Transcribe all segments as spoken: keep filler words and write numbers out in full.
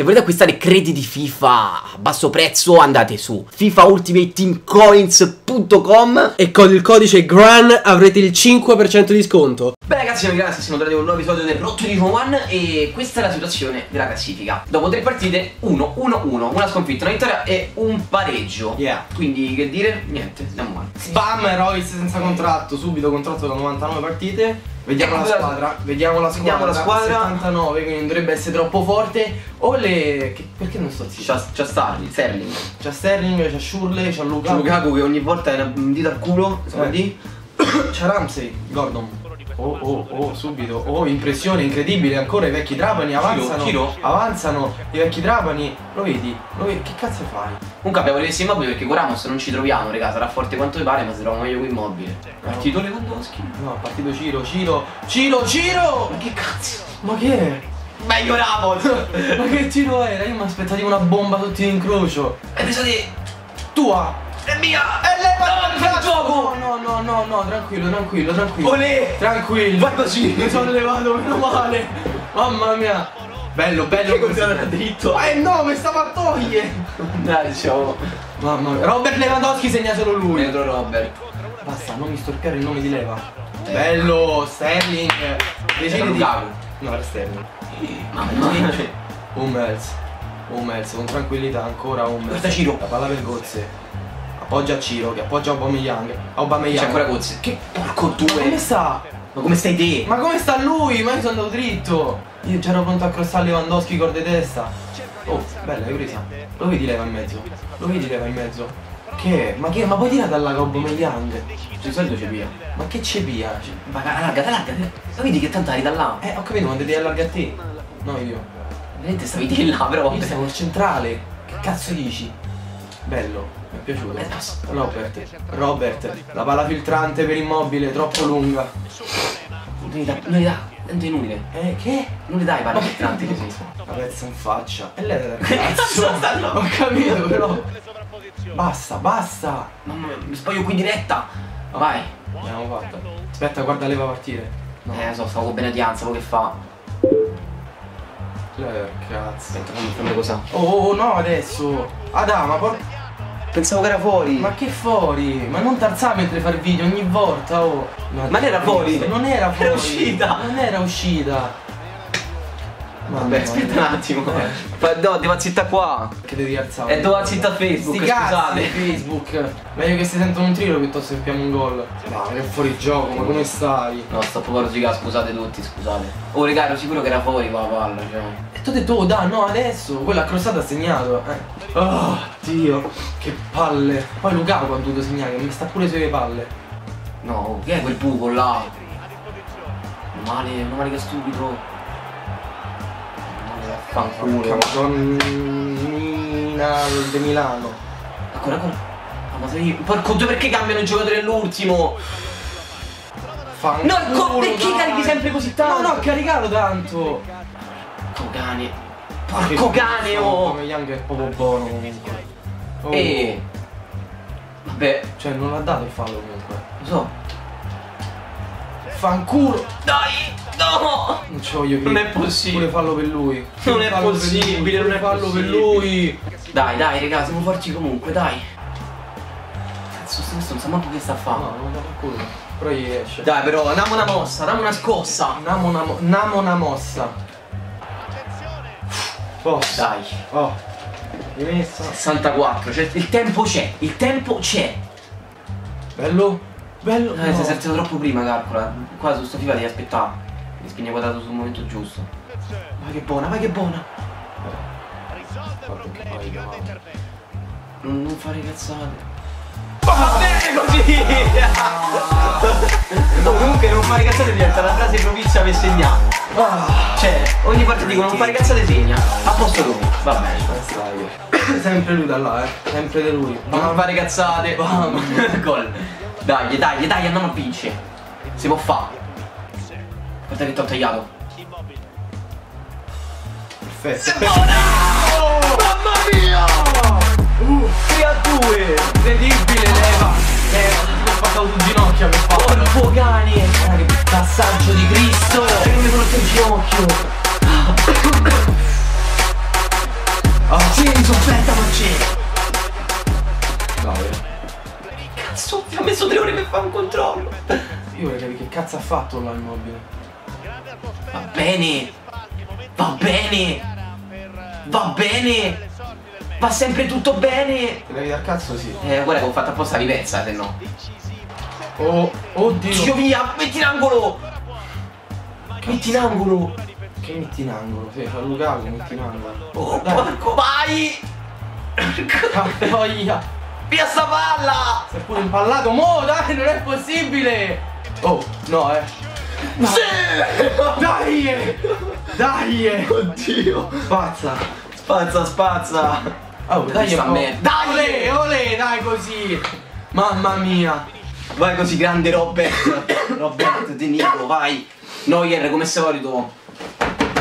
Se volete acquistare crediti FIFA a basso prezzo, andate su fifa ultimate team coins punto com e con il codice GRAN avrete il cinque per cento di sconto. Beh ragazzi, siamo in grazie, siamo tornati con un nuovo episodio del R T D uno e questa è la situazione della classifica. Dopo tre partite, uno uno uno, una sconfitta, una vittoria e un pareggio. Yeah. Quindi che dire? Niente, andiamo avanti. Spam, Royce senza contratto, subito contratto da novantanove partite. Vediamo la squadra, vediamo la squadra, vediamo la squadra, settantanove, quindi dovrebbe essere troppo forte. O le... Che... perché non sto zitto? C'è Sterling, c'è Sterling, c'è Schürrle, c'è Lukaku. Lukaku che ogni volta è un dito al culo, eh. C'è Ramsey, Gordon. Oh, oh, oh, subito, oh, impressione incredibile, ancora i vecchi trapani avanzano, Chiro, Chiro. avanzano, i vecchi trapani, lo vedi, lo vedi, che cazzo fai? Comunque abbiamo rimesso Immobile perché con Ramos non ci troviamo, raga, sarà forte quanto vi pare, ma se troviamo meglio con Immobile. Partito Lewandowski? No, partito Ciro, Ciro, Ciro, Ciro! Ma che cazzo? Ma che è? Meglio Ramos! Ma che tiro era? Io mi aspettavo una bomba tutti in incrocio. E pensate, tua! È mia! E lei va al gioco! No, no, no, no, tranquillo, tranquillo, tranquillo. Olè! Tranquillo! Va così! Mi sono levato, meno male! Mamma mia! Bello, bello! Che cos'era dritto? Eh no, mi stava a togliere! Dai, diciamo... Mamma mia! Robert Lewandowski segna solo lui! Dentro Robert! Basta, non mi storpiare il nome di Leva! Eh. Bello! Sterling! Decidi di... No, era Sterling! Mamma mia! Hummels! Hummels, con tranquillità, ancora Hummels! Guarda Ciro! La palla per Gozze! Appoggia Ciro, che appoggia Aubameyang. Aubameyang. C'è ancora Gozze. Che porco due. Ma come sta? Ma come stai te? Ma come sta lui? Ma io sono andato dritto. Io già ero pronto a crossare Lewandowski corde di testa. Oh, bella, l'hai presa. Lo vedi leva in mezzo? Lo vedi leva in mezzo? Che? Ma che? Ma poi tira dalla Aubameyang. Di solito c'è via. Ma che c'è via? Ma allarga, allarga. Lo vedi che tanto arriva da là? Eh, ho capito, ma devi allargare a te. No, io. Veramente stavi di là, però. Io stavo al centrale. Che cazzo dici? Bello, mi è piaciuto. Robert, Robert, la palla filtrante per Immobile, troppo lunga. Non le dai, non le dai, tanto inutile. Eh, che? Non le dai palla filtrante così. La pezza in faccia. E lei cazzo, ho capito però. Basta, basta. Mamma mia, mi spoglio qui diretta. Vai. Abbiamo fatta. Aspetta, guarda leva partire. No. Eh, so, stavo con Benedianza, poi che fa? Cazzo. Aspetta, fammi fare cosa. Oh, oh, no, adesso. Adama, porca. Pensavo che era fuori. Ma che fuori? Ma non tarzà mentre far video ogni volta, oh. Ma, ma era fuori? Non era fuori. Era uscita. Non era uscita. Vabbè, vabbè aspetta vabbè. un attimo. Eh. No, devo zitta qua. Che devi alzare? E devo zitta Facebook. Sti scusate. Facebook. Meglio che si sentono un tiro piuttosto che piamo un gol. Ma che fuori gioco, ma come stai? No, sto proprio rosicando, scusate tutti, scusate. Oh regà, ero sicuro che era fuori qua la palla, cioè. E tu ho detto, oh dai, no, adesso. Quella crossata ha segnato. Eh. Oh Dio, che palle. Poi Lukaku ha dovuto segnare, mi sta pure sulle palle. No, che è quel buco là? Male, non male che stupido. Fanculo. Madonnina de Milano. Ancora, ancora. Ma sei... Porco due, perché cambiano il giocatore all'ultimo? No, perché carichi sempre così tanto? No, no, ho caricato tanto. Cogane. Porco cane, oh! Aubameyang è proprio buono comunque. Oh. E... Vabbè. Cioè non l'ha dato il fallo comunque. Lo so. Fanculo! Dai! No! Non ci voglio più. Non è possibile. Pure fallo per lui. Non è possibile, non è fallo per lui. Dai, dai, raga, siamo forti comunque, dai. Cazzo, questo non sa manco che sta a fare. No, non da qualcuno. Però gli esce. Dai, però, andiamo una mossa, andiamo una scossa. Andiamo una, mo una mossa. Oh, dai, oh, rimessa sessantaquattro, cioè, il tempo c'è, il tempo c'è. Bello, bello. Eh, no. Si è saltato troppo prima, calcola. Qua su sto FIFA devi aspettare. Mi spinge quadrato sul momento giusto. Ma che buona, ma che buona. Non, non fare cazzate. Va bene così! No, comunque non fare cazzate diventa la frase propicia per segnare. Cioè, ogni parte dico non fare cazzate segna. A posto lui, va bene. Sempre lui da là, eh. Sempre da lui. Non fare cazzate. Gol. Dai, dai, dai, andiamo a vincere. Si può fare. Guarda che ti ho tagliato. Perfetto. Mamma mia! Uh, tre a due! Incredibile leva! Eh, ho fatto un ginocchio che fa! Porco cane! Che passaggio di Cristo! E mi porto in ginocchio! James, offerta non c'è. Dai. Cazzo, ti ha messo tre ore per fare un controllo. Io voglio capire che cazzo ha fatto là Immobile. Va bene. Va bene. Va bene. Va sempre tutto bene. Te la vita al cazzo, sì. Eh, guarda che ho fatto apposta riversa, se no. Oh, oddio. Dio mia, metti in angolo. Cazzo. Metti in angolo. Che metti in angolo? Sì, fa Lukaku, metti in angolo. Oh, dai. Porco, vai! Cavoglia! Via sta palla! Sei pure impallato, mo, dai, non è possibile! Oh, no, eh! No. Sì! Dai! Dai! Oddio! Spazza! Spazza, spazza! Oh, dai, a me! Dai! Olè, olè, dai così! Mamma mia! Vai così, grande Robert! Robert De Niro, vai! Neuer, come solito!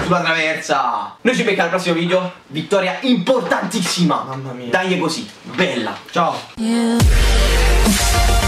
Sulla traversa. Noi ci becchiamo al prossimo video. Vittoria importantissima. Mamma mia. Dai, è così. Bella. Ciao.